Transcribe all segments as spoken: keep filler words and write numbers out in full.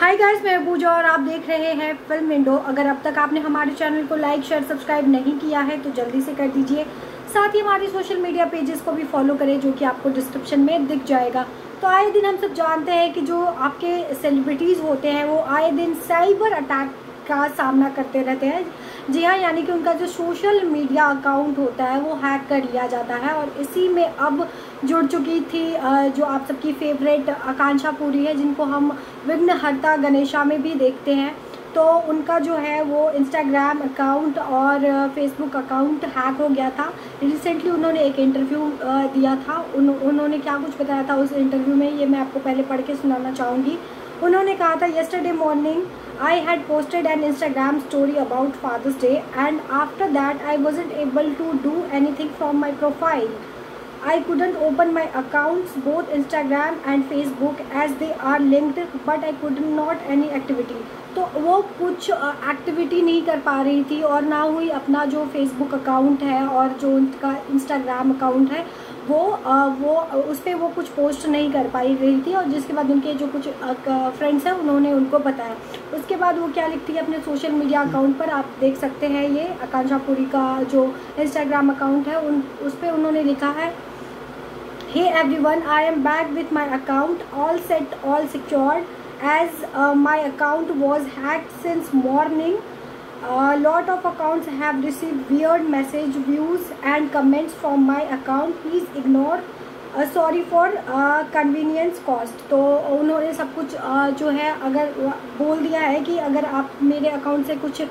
Hi guys, मैं पूजा और आप देख रहे हैं फिल्म विंडो। अगर अब तक आपने हमारे चैनल को लाइक शेयर सब्सक्राइब नहीं किया है तो जल्दी से कर दीजिए। साथ ही हमारे सोशल मीडिया पेजेस को भी फॉलो करें जो कि आपको डिस्क्रिप्शन में दिख जाएगा। तो आए दिन हम सब जानते हैं कि जो आपके सेलिब्रिटीज़ होते हैं वो आए दिन साइबर अटैक का सामना करते रहते हैं। जी हाँ, यानी कि उनका जो सोशल मीडिया अकाउंट होता है वो हैक कर लिया जाता है। और इसी में अब जुड़ चुकी थी जो आप सबकी फेवरेट आकांक्षा पूरी है, जिनको हम विघ्नहर्ता गणेशा में भी देखते हैं। तो उनका जो है वो इंस्टाग्राम अकाउंट और फेसबुक अकाउंट हैक हो गया था। रिसेंटली उन्होंने एक इंटरव्यू दिया था। उन, उन्होंने क्या कुछ बताया था उस इंटरव्यू में, ये मैं आपको पहले पढ़ के सुनाना चाहूँगी। उन्होंने कहा था, yesterday morning I had posted an Instagram story about Father's Day, and after that I wasn't able to do anything from my profile. I couldn't open my accounts, both Instagram and Facebook, as they are linked, but I could not any activity. तो वो कुछ activity नहीं कर पा रही थी और ना हुई अपना जो फेसबुक अकाउंट है और जो उनका इंस्टाग्राम अकाउंट है वो वो उस पर वो कुछ पोस्ट नहीं कर पाई रही थी। और जिसके बाद उनके जो कुछ फ्रेंड्स हैं उन्होंने उनको बताया। उसके बाद वो क्या लिखती है अपने सोशल मीडिया अकाउंट पर, आप देख सकते हैं। ये आकांक्षा पुरी का जो इंस्टाग्राम अकाउंट है उन उस पर उन्होंने लिखा है, hey everyone, I am back with my account, all set, all secured, as my account was hacked since morning. A lot of accounts have received weird message, views and comments from my account. Please ignore. Uh, sorry for uh, convenience cost. तो उन्होंने सब कुछ uh, जो है अगर बोल दिया है कि अगर आप मेरे अकाउंट से कुछ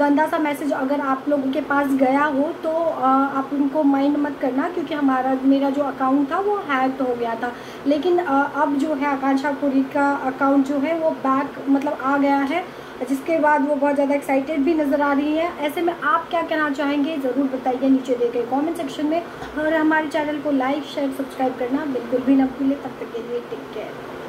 गंदा सा मैसेज अगर आप लोगों के पास गया हो तो uh, आप उनको माइंड मत करना, क्योंकि हमारा मेरा जो अकाउंट था वो हैक हो गया था। लेकिन uh, अब जो है आकांक्षा पुरी का अकाउंट जो है वो बैक मतलब आ गया है, जिसके बाद वो बहुत ज़्यादा एक्साइटेड भी नज़र आ रही है। ऐसे में आप क्या कहना चाहेंगे ज़रूर बताइए नीचे दिए गए कमेंट सेक्शन में, और हमारे चैनल को लाइक शेयर सब्सक्राइब करना बिल्कुल भी ना भूलें। तब तक के लिए टेक केयर।